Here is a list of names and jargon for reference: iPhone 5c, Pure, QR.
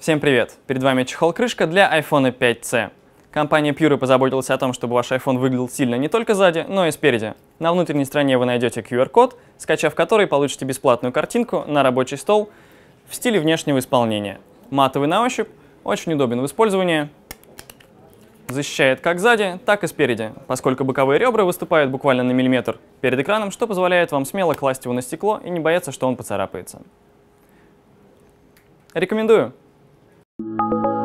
Всем привет! Перед вами чехол-крышка для iPhone 5c. Компания Pure позаботилась о том, чтобы ваш iPhone выглядел сильно не только сзади, но и спереди. На внутренней стороне вы найдете QR-код, скачав который, получите бесплатную картинку на рабочий стол в стиле внешнего исполнения. Матовый на ощупь, очень удобен в использовании, защищает как сзади, так и спереди, поскольку боковые ребра выступают буквально на миллиметр перед экраном, что позволяет вам смело класть его на стекло и не бояться, что он поцарапается. Рекомендую! Thank you.